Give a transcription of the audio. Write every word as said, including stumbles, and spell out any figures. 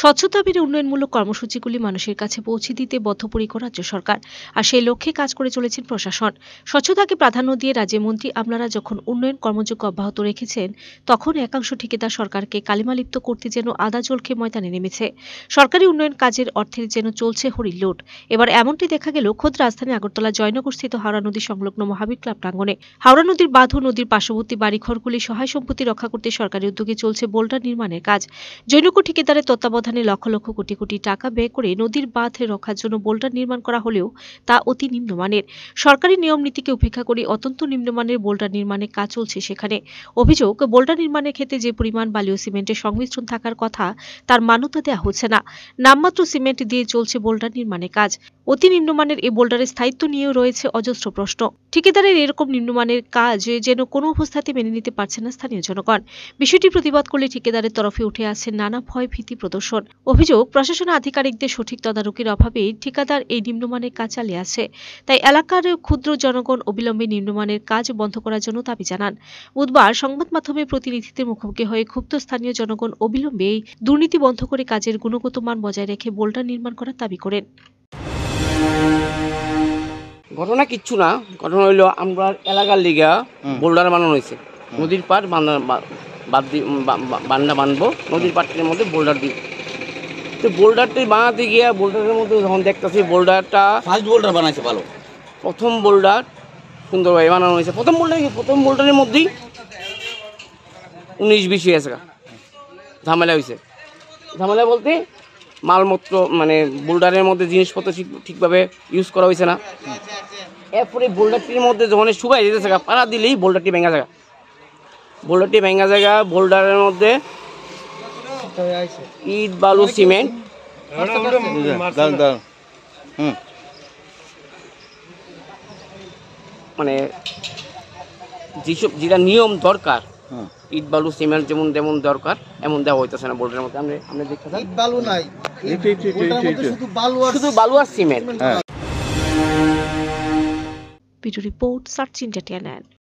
স্বচ্ছতা বেড়ে উন্নয়নমূলক কর্মসূচিগুলি মানুষের কাছে পৌঁছে দিতে বদ্ধপরিকর রাজ্য সরকার, আর সেই লক্ষ্যে কাজ করে চলেছেন প্রশাসন। স্বচ্ছতাকে প্রাধান্য দিয়ে রাজ্যের মন্ত্রী আপনারা যখন উন্নয়ন কর্মযোগ্য অব্যাহত রেখেছেন, তখন একাংশ ঠিকাদার সরকারকে কালিমালিপ্ত করতে যেন আদা জল খেয়ে ময়দানে নেমেছে। সরকারি উন্নয়ন কাজের অর্থের যেন চলছে হরির লোট। এবার এমনটি দেখা গেল খোদ রাজধানী আগরতলা জয়নগরস্থিত হাওড়া নদী সংলগ্ন মহাবীর ক্লাব প্রাঙ্গণে। হাওড়া নদীর বাঁধ ও নদীর পার্শ্ববর্তী বাড়িঘরগুলি সহায় সম্পত্তি রক্ষা করতে সরকারি উদ্যোগে চলছে বোল্ডার নির্মাণের কাজ। জৈনক ঠিকাদারের তত্ত্বাবধানে লক্ষ লক্ষ কোটি কোটি টাকা ব্যয় করে নদীর বাঁধ রক্ষার জন্য বোল্ডার নির্মাণ করা হলেও তা অতি নিম্নমানের। সরকারি নিয়ম নীতিকে উপেক্ষা করে অত্যন্ত নিম্নমানের বোল্ডার নির্মাণের কাজ চলছে সেখানে। অভিযোগ, বোল্ডার নির্মাণের ক্ষেত্রে যে পরিমাণ বালি ও সিমেন্টের সংমিশ্রণ থাকার কথা তার মান্যতা দেওয়া হচ্ছে না। নামমাত্র সিমেন্ট দিয়ে চলছে বোল্ডার নির্মাণের কাজ। অতি নিম্নমানের এই বোল্ডারের স্থায়িত্ব নিয়েও রয়েছে অজস্র প্রশ্ন। ঠিকাদারের এরকম নিম্নমানের কাজ যেন কোনো অবস্থাতে মেনে নিতে পারছে না স্থানীয় জনগণ। বিষয়টি প্রতিবাদ করলে ঠিকাদারের তরফে উঠে আসছে নানা ভয় ভীতি প্রদর্শন। অভিযোগ, প্রশাসন আধিকারিকদের সঠিক তদারকির অভাবে ঠিকাদার এই নিম্নমানের কাজ চালিয়ে আসছে। তাই এলাকার ক্ষুদ্র জনগণ অবিলম্বে নিম্নমানের কাজ বন্ধ করার জন্য দাবি জানান। বুধবার সংবাদ মাধ্যমে প্রতিনিধিদের মুখোমুখি হয়ে ক্ষুব্ধ স্থানীয় জনগণ অবিলম্বে এই দুর্নীতি বন্ধ করে কাজের গুণগত মান বজায় রেখে বোল্ডার নির্মাণ করার দাবি করেন। ঘটনা কিচ্ছু না, ঘটনা হইল আমরা এলাকার লিগা বোল্ডার বানানো হয়েছে। নদীর পাড় বান্দা বানবো, নদীর পাড়টির মধ্যে বোল্ডার দিই। তো বোল্ডারটি বানাতে গিয়ে বোল্ডারের মধ্যে যখন দেখতেছি বোল্ডারটা ফার্স্ট বোল্ডার বানাইছে, ভালো প্রথম বোল্ডার সুন্দরভাবে বানানো হয়েছে। প্রথম বোল্ডার প্রথম বোল্ডারের মধ্যেই উনিশ বিশ হয়েছে, ঝামেলা হয়েছে। ঝামেলা বলতে মালমত্র মানে বোল্ডারের মধ্যে জিনিসপত্র ঠিক ঠিকভাবে ইউজ করা হয়েছে না। এরপরে বোল্ডারটির মধ্যে যখন শুকাই যেতে পারা দিলেই বোল্ডারটি ভেঙা জায়গা বোল্ডারটি ভেঙা জায়গা বোল্ডারের মধ্যে ইট বালু সিমেন্ট মানে যেসব যেটা নিয়ম দরকার, ইট বালু সিমেন্ট যেমন যেমন দরকার এমন দেওয়া হইতেছে না বোল্ডারের মধ্যে। আমরা আমরা দেখতে পাচ্ছি ইট বালু নাই, শুধু বালু আর শুধু বালু আর cement. Video report search India.